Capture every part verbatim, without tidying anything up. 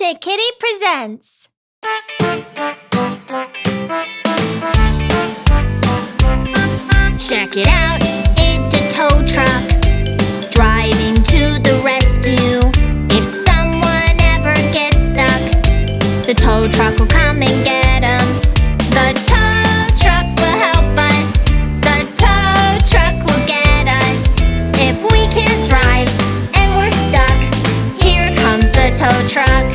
Kote Kitty presents. Check it out, it's a tow truck driving to the rescue. If someone ever gets stuck, the tow truck will come and get them. The tow truck will help us, the tow truck will get us. If we can't drive and we're stuck, here comes the tow truck.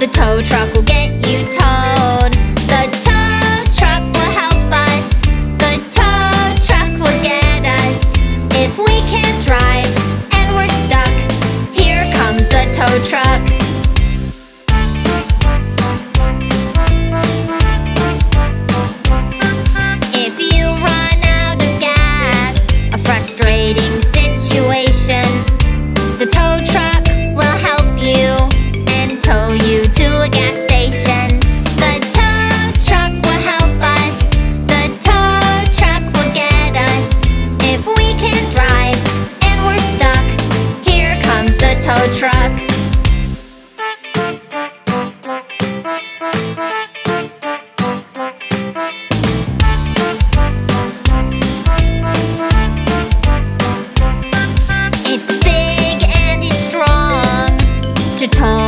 The tow truck will get you towed. The tow truck will help us, the tow truck will get us. If we can't drive and we're stuck, here comes the tow truck. If you run out of gas, a frustrating situation, the tow truck will help you and tow you to a gas station. The tow truck will help us, the tow truck will get us. If we can't drive and we're stuck, here comes the tow truck. It's big and it's strong to tow